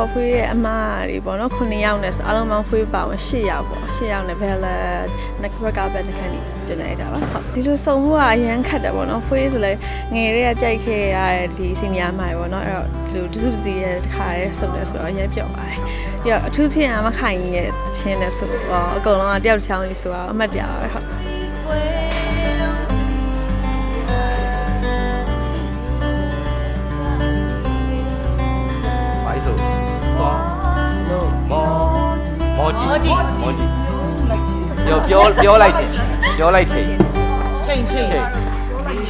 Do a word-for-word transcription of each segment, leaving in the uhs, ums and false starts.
cho phi em mà đi bỏ nó không nhiều nè, anh em mang phi bảo xí áo bỏ xí áo này về là nách vào cái bên cái này chỗ này đó. Đi du sông qua anh khát đã bỏ nó phi rồi ngày đấy chạy khi đi sinh nhà mày bỏ nó rồi đi du gì khai sông này rồi nhảy chỗ này. Giờ trước khi em mà khai nhẹ trên này xuống còn là đeo theo như xuống mà đeo. Moji, Moji, yo yo yo lại chị, yo lại chị, chị chị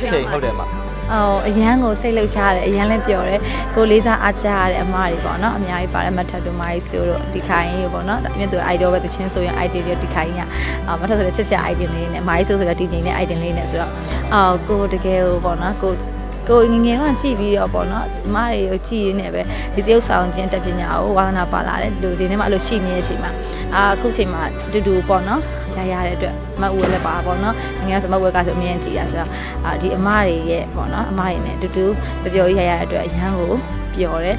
chị chị không được mà. Ờ, anh ngồi xây lều trà đấy, anh lên biểu đấy, cô lấy ra ăn trà đấy, em mày bảo nó, mày bảo em mà thay đồ máy xíu rồi, đi khai như bảo nó, đặc biệt từ idol và từ trên số những idol đi khai nha, mà thay rồi chết sẽ idol này, máy xíu rồi là đi những cái idol này rồi, ờ, cô được kêu bảo nó cô cô nghe nói chị vì bọn nó mà chị này về thì tiêu xài trên tập về nhà và nào bà lại được gì nên mà được chị này chị mà à cũng chị mà được đủ bọn nó dài dài đấy mà uống là bà bọn nó nghe xong mà uống cà phê miếng chị à thì mà thì bọn nó mà này được đủ bây giờ dài dài đấy nhà ngủ biểu đấy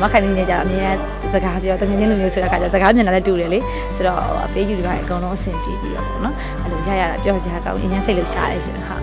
mà khai nên giờ miếng giờ cả biểu tôi nghe nói miếng giờ cả giờ cả miếng là đủ đấy sau đó bây giờ đi vào con nó xem phim biểu nó được dài dài biểu dài cái nhà xây lều trại đấy ha.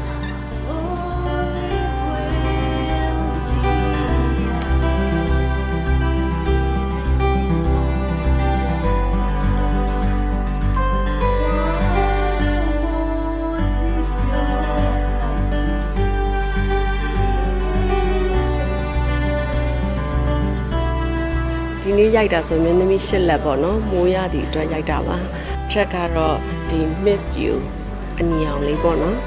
Đi dạy ra rồi mình nên mình sẽ là bọn nó mua ra thì ra dạy ra mà chắc là rồi thì miss you anh nhiều lấy bọn nó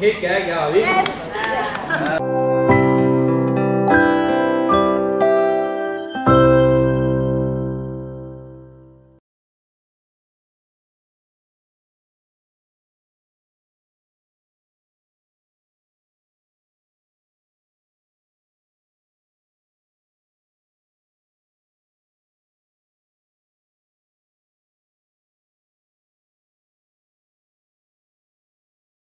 Hãy subscribe cho kênh Ghiền Mì Gõ để không bỏ lỡ những video hấp dẫn.